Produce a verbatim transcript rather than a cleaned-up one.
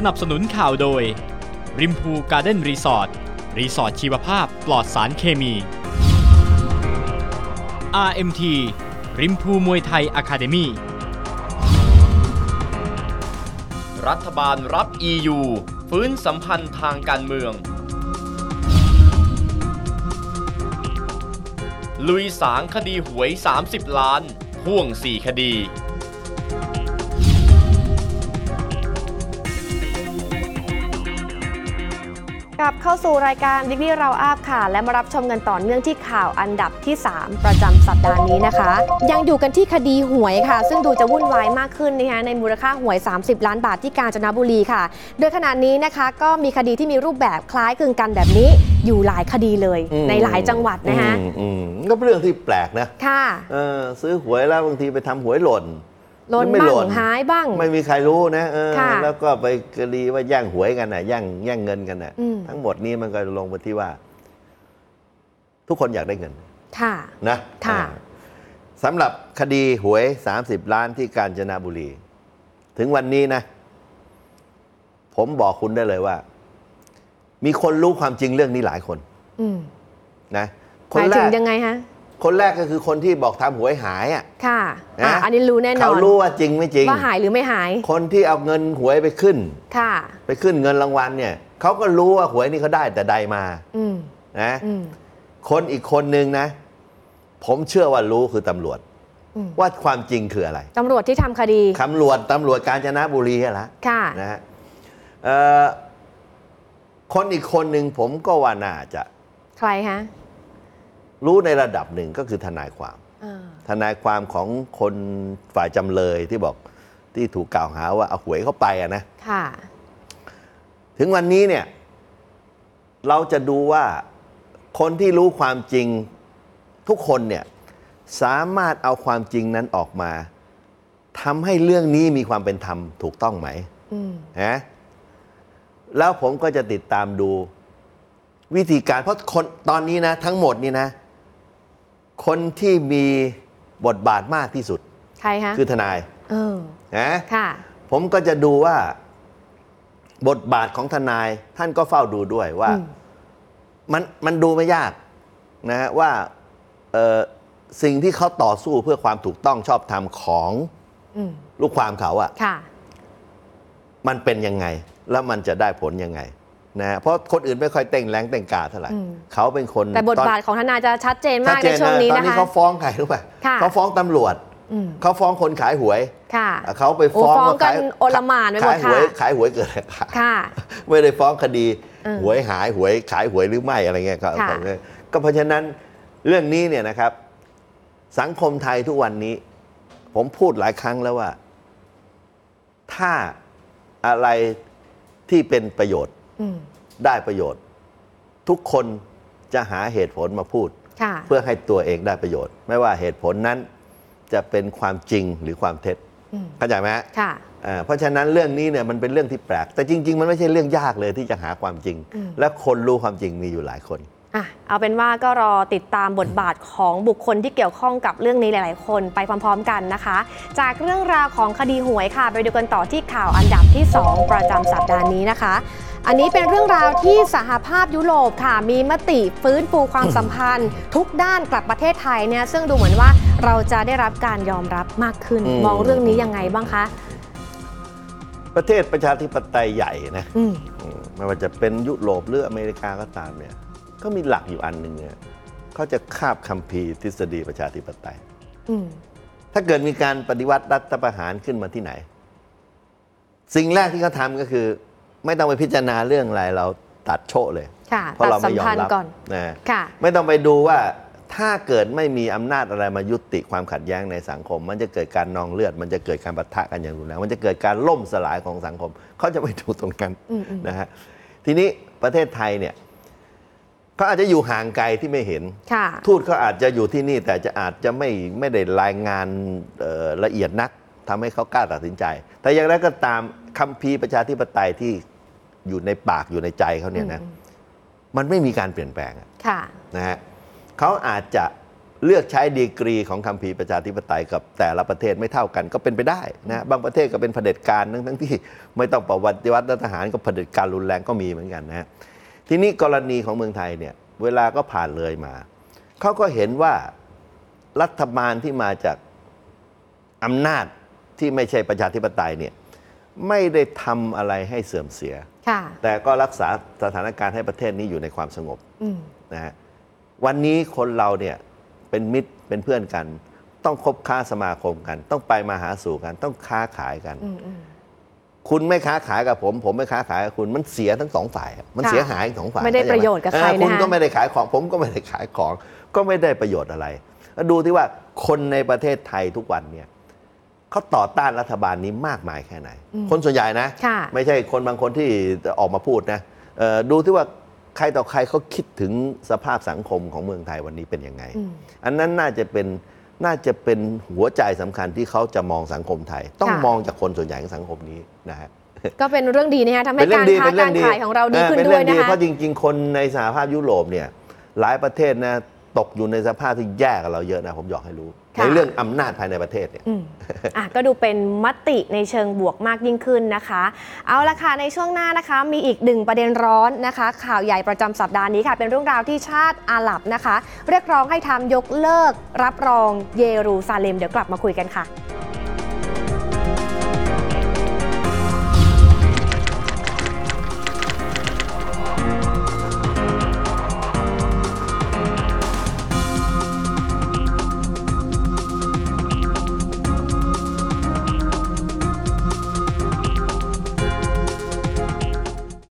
สนับสนุนข่าวโดยริมพูการ์เด้นรีสอร์ทรีสอร์ทชีวภาพปลอดสารเคมี อาร์ เอ็ม ที ริมพูมวยไทยอะคาเดมี่รัฐบาลรับ อี ยู ฟื้นสัมพันธ์ทางการเมืองลุยสางคดีหวยสามสิบล้านพ่วงสี่คดีกลับเข้าสู่รายการดิกนี่เราอาบค่ะและมารับชมกันต่อเนื่องที่ข่าวอันดับที่สามประจำสัปดาห์นี้นะคะยังอยู่กันที่คดีหวยค่ะซึ่งดูจะวุ่นวายมากขึ้นนะคะในมูลค่าหวยสามสิบล้านบาทที่กาญจนบุรีค่ะโดยขณะนี้นะคะก็มีคดีที่มีรูปแบบคล้ายคลึงกันแบบนี้อยู่หลายคดีเลยในหลายจังหวัดนะคะก็เป็นเรื่องที่แปลกนะค่ะซื้อหวยแล้วบางทีไปทำหวยหล่นหล่นบ้างหายบ้างไม่มีใครรู้นะแล้วก็ไปคดีว่าแย่งหวยกันน่ะแย่งแย่งเงินกันน่ะทั้งหมดนี้มันก็ลงไปที่ว่าทุกคนอยากได้เงินค่ะนะค่ะสำหรับคดีหวยสามสิบล้านที่กาญจนบุรีถึงวันนี้นะผมบอกคุณได้เลยว่ามีคนรู้ความจริงเรื่องนี้หลายคนนะคนแรกยังไงฮะคนแรกก็คือคนที่บอกทำหวยหายอ่ะค่ะอ่ะอันนี้รู้แน่นอนเขารู้ว่าจริงไม่จริงว่าหายหรือไม่หายคนที่เอาเงินหวยไปขึ้นค่ะไปขึ้นเงินรางวัลเนี่ยเขาก็รู้ว่าหวยนี่เขาได้แต่ใดมาอืมนะอืมคนอีกคนนึงนะผมเชื่อว่ารู้คือตำรวจว่าความจริงคืออะไรตำรวจที่ทำคดีตำรวจตำรวจกาญจนบุรีละค่ะนะฮะเอ่อคนอีกคนนึงผมก็ว่าน่าจะใครฮะรู้ในระดับหนึ่งก็คือทนายความทนายความของคนฝ่ายจำเลยที่บอกที่ถูกกล่าวหาว่าเอาหวยเข้าไปอะนะค่ะถึงวันนี้เนี่ยเราจะดูว่าคนที่รู้ความจริงทุกคนเนี่ยสามารถเอาความจริงนั้นออกมาทำให้เรื่องนี้มีความเป็นธรรมถูกต้องไหมนะแล้วผมก็จะติดตามดูวิธีการเพราะคนตอนนี้นะทั้งหมดนี่นะคนที่มีบทบาทมากที่สุดใครคะคือทนายเออนะค่ะผมก็จะดูว่าบทบาทของทนายท่านก็เฝ้าดูด้วยว่ามันมันดูไม่ยากนะฮะว่าเอ่อสิ่งที่เขาต่อสู้เพื่อความถูกต้องชอบธรรมของลูกความเขาอะค่ะมันเป็นยังไงแล้วมันจะได้ผลยังไงนะเพราะคนอื่นไม่ค่อยเต่งแรงเต่งกาเท่าไหร่เขาเป็นคนแต่บทบาทของทนายจะชัดเจนมากในช่วงนี้นะคะตอนนี้เขาฟ้องใครรู้ป่ะเขาฟ้องตำรวจเขาฟ้องคนขายหวยเขาไปฟ้องว่าขายโอลหม่านไปหมดขายหวยขายหวยเกิดอะไรค่ะไม่ได้ฟ้องคดีหวยหายหวยขายหวยหรือไม่อะไรเงี้ยก็ก็เพราะฉะนั้นเรื่องนี้เนี่ยนะครับสังคมไทยทุกวันนี้ผมพูดหลายครั้งแล้วว่าถ้าอะไรที่เป็นประโยชน์ได้ประโยชน์ทุกคนจะหาเหตุผลมาพูดเพื่อให้ตัวเองได้ประโยชน์ไม่ว่าเหตุผลนั้นจะเป็นความจริงหรือความเท็จเข้าใจไหมค่ะเพราะฉะนั้นเรื่องนี้เนี่ยมันเป็นเรื่องที่แปลกแต่จริงๆมันไม่ใช่เรื่องยากเลยที่จะหาความจริงและคนรู้ความจริงมีอยู่หลายคนอ่ะเอาเป็นว่าก็รอติดตามบทบาทของบุคคลที่เกี่ยวข้องกับเรื่องนี้หลายๆคนไปพร้อมๆกันนะคะจากเรื่องราวของคดีหวยค่ะไปดูกันต่อที่ข่าวอันดับที่สองประจำสัปดาห์นี้นะคะอันนี้เป็นเรื่องราวที่สหภาพยุโรปค่ะมีมติฟื้นฟูความสัมพันธ์ทุกด้านกลับประเทศไทยเนี่ยซึ่งดูเหมือนว่าเราจะได้รับการยอมรับมากขึ้นมองเรื่องนี้ยังไงบ้างคะประเทศประชาธิปไตยใหญ่นะไม่ว่าจะเป็นยุโรปหรืออเมริกาก็ตามเนี่ยก็มีหลักอยู่อันหนึ่งเนี่ยเขาจะคาบคัมภีร์ทฤษฎีประชาธิปไตยถ้าเกิดมีการปฏิวัติรัฐประหารขึ้นมาที่ไหนสิ่งแรกที่เขาทำก็คือไม่ต้องไปพิจารณาเรื่องอะไรเราตัดโชะเลยเพราะเราไม่ยอมรับนะไม่ต้องไปดูว่าถ้าเกิดไม่มีอำนาจอะไรมายุติความขัดแย้งในสังคมมันจะเกิดการนองเลือดมันจะเกิดการปะทะกันอย่างรุนแรงมันจะเกิดการล่มสลายของสังคมเขาจะไปดูตรงกันนะฮะทีนี้ประเทศไทยเนี่ยเขาอาจจะอยู่ห่างไกลที่ไม่เห็นทูตเขาอาจจะอยู่ที่นี่แต่จะอาจจะไม่ไม่ได้รายงานละเอียดนักทำให้เขากล้าตัดสินใจแต่อย่างไรก็ตามคัมภีร์ประชาธิปไตยที่อยู่ในปากอยู่ในใจเขาเนี่ยนะมันไม่มีการเปลี่ยนแปลงนะฮะเขาอาจจะ เลือกใช้ดีกรีของคัมภีร์ประชาธิปไตยกับแต่ละประเทศไม่เท่ากันก็เป็นไปได้นะบางประเทศก็เป็นเผด็จการทั้งทั้งที่ไม่ต้องปฏิวัติรัฐประหารก็เผด็จการรุนแรงก็มีเหมือนกันนะทีนี้กรณีของเมืองไทยเนี่ยเวลาก็ผ่านเลยมาเขาก็เห็นว่ารัฐบาลที่มาจากอำนาจที่ไม่ใช่ประชาธิปไตยเนี่ยไม่ได้ทำอะไรให้เสื่อมเสียแต่ก็รักษาสถานการณ์ให้ประเทศนี้อยู่ในความสงบนะฮะวันนี้คนเราเนี่ยเป็นมิตรเป็นเพื่อนกันต้องคบค้าสมาคมกันต้องไปมาหาสู่กันต้องค้าขายกันคุณไม่ค้าขายกับผมผมไม่ค้าขายกับคุณมันเสียทั้งสองฝ่ายมันเสียหายทั้งสองฝ่ายไม่ได้ประโยชน์กับใครนะคุณก็ไม่ได้ขายของผมก็ไม่ได้ขายของก็ไม่ได้ประโยชน์อะไรแล้วดูที่ว่าคนในประเทศไทยทุกวันเนี่ยเขาต่อต้านรัฐบาลนี้มากมายแค่ไหนคนส่วนใหญ่นะไม่ใช่คนบางคนที่ออกมาพูดนะดูที่ว่าใครต่อใครเขาคิดถึงสภาพสังคมของเมืองไทยวันนี้เป็นยังไงอันนั้นน่าจะเป็นน่าจะเป็นหัวใจสำคัญที่เขาจะมองสังคมไทยต้องมองจากคนส่วนใหญ่ของสังคมนี้นะฮะก็เป็นเรื่องดีนะฮะทำให้การค้าการขายของเราดีขึ้นด้วยนะคะเพราะจริงๆคนในสหภาพยุโรปเนี่ยหลายประเทศนะตกอยู่ในสภาพที่แย่กับเราเยอะนะผมอยากให้รู้ในเรื่องอำนาจภายในประเทศเนี่ยอ่ะก็ดูเป็นมติในเชิงบวกมากยิ่งขึ้นนะคะเอาละค่ะในช่วงหน้านะคะมีอีกหนึ่งประเด็นร้อนนะคะข่าวใหญ่ประจำสัปดาห์นี้ค่ะเป็นเรื่องราวที่ชาติอาหรับนะคะเรียกร้องให้ทำยกเลิกรับรองเยรูซาเล็มเดี๋ยวกลับมาคุยกันค่ะ